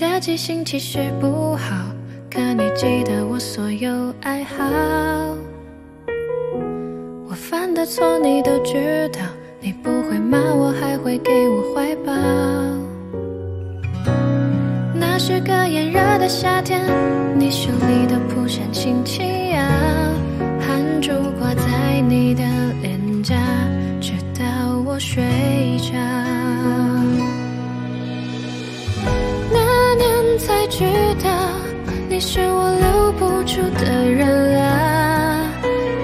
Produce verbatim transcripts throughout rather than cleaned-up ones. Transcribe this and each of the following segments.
的记性其实不好，可你记得我所有爱好。我犯的错你都知道，你不会骂我，还会给我怀抱。那是个炎热的夏天，你手里的蒲扇轻轻摇，汗珠挂在你的脸颊，直到我睡着。 才知道你是我留不住的人啊！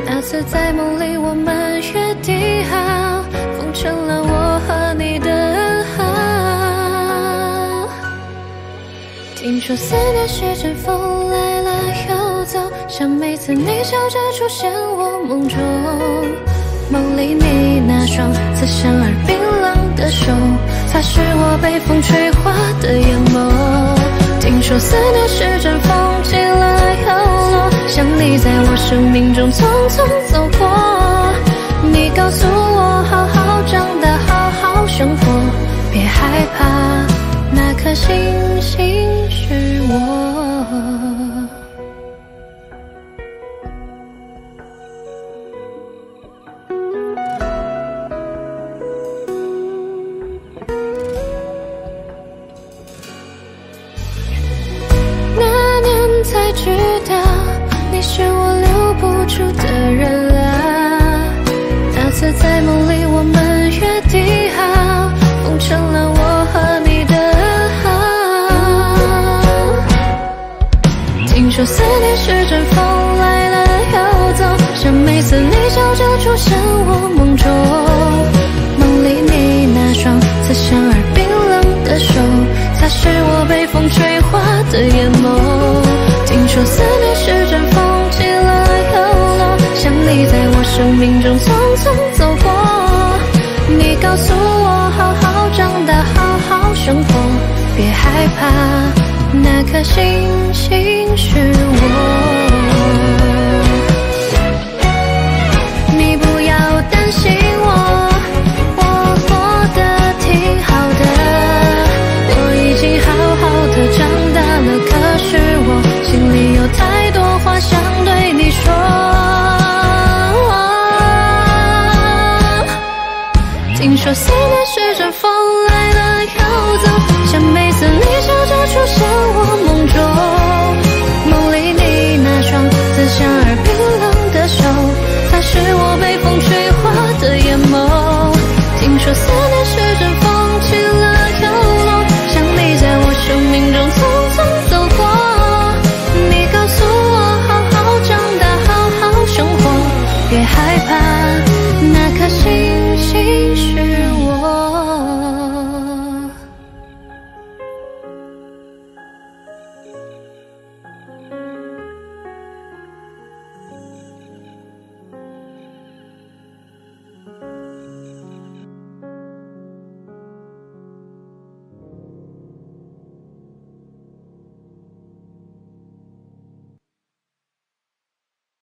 那次在梦里我们约定好，风成了我和你的暗号。听说思念是阵风，来了又走，像每次你笑着出现我梦中，梦里你那双刺伤而冰冷的手，擦拭我被风吹花的眼眸。 听说思念是阵风，起了又落，像你在我生命中匆匆走过。你告诉我，好好长大，好好生活，别害怕，那颗星星是我。知道你是我留不住的人啊！那次在梦里我们约定好，风成了我和你的好。听说思念是阵风，来了又走，像每次你笑着出现我梦中，梦里你那双刺伤而冰冷的手，擦拭我被风吹花的眼眸。 听说思念是阵风，起了又落，像你在我生命中匆匆走过。你告诉我，好好长大，好好生活，别害怕，那颗星星是我。你不要担心我，我活得挺好的，我已经好好的长大了，可是我。 心里有太多话想对你说，听说思念是阵风，来了又走，像每次你笑着出现我梦中，梦里你那双刺伤而冰冷的手，擦拭我被风吹花的眼眸，听说思。